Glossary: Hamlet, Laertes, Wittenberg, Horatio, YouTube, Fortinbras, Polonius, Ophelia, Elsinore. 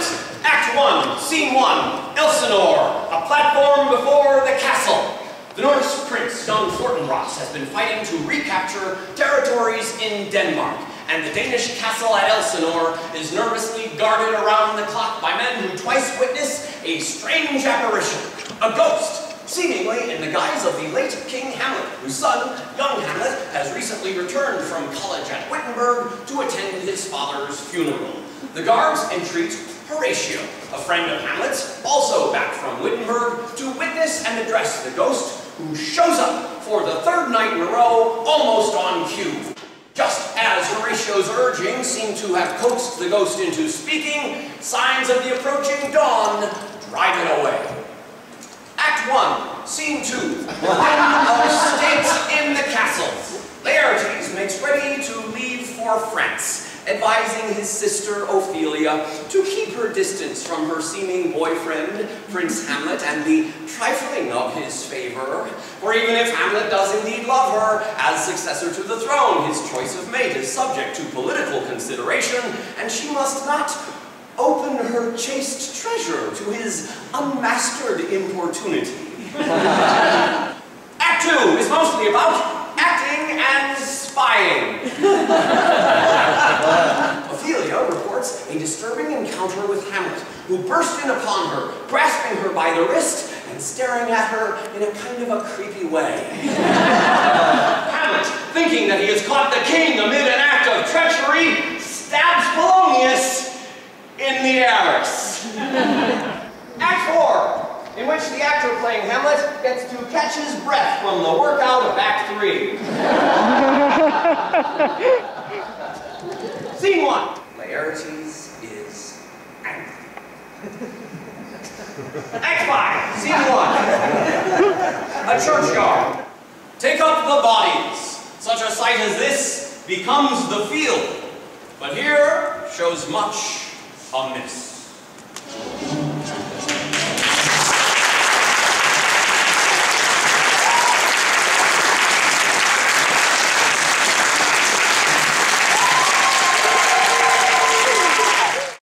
Hamlet, Act 1, Scene 1, Elsinore, a platform before the castle. The Norse prince, Don Fortinbras, has been fighting to recapture territories in Denmark, and the Danish castle at Elsinore is nervously guarded around the clock by men who twice witness a strange apparition, a ghost, seemingly in the guise of the late King Hamlet, whose son, young Hamlet, has recently returned from college at Wittenberg to attend his father's funeral. The guards entreat Horatio, a friend of Hamlet's, also back from Wittenberg, to witness and address the ghost, who shows up for the third night in a row, almost on cue. Just as Horatio's urging seemed to have coaxed the ghost into speaking, signs of the approaching dawn drive it away. Act 1, Scene 2, of state in the castle. Laertes makes ready to leave for France, advising his sister Ophelia to keep her distance from her seeming boyfriend, Prince Hamlet, and the trifling of his favor. For even if Hamlet does indeed love her, as successor to the throne, his choice of mate is subject to political consideration, and she must not open her chaste treasure to his unmastered importunity. Act 2 is mostly about acting and spying. A disturbing encounter with Hamlet, who burst in upon her, grasping her by the wrist and staring at her in a kind of a creepy way. Hamlet, thinking that he has caught the king amid an act of treachery, stabs Polonius in the arse. Act 4, in which the actor playing Hamlet gets to catch his breath from the workout of Act 3. Scene 1. Laertes is angry. Act 5, Scene 1. A churchyard. Take up the bodies. Such a sight as this becomes the field, but here shows much amiss.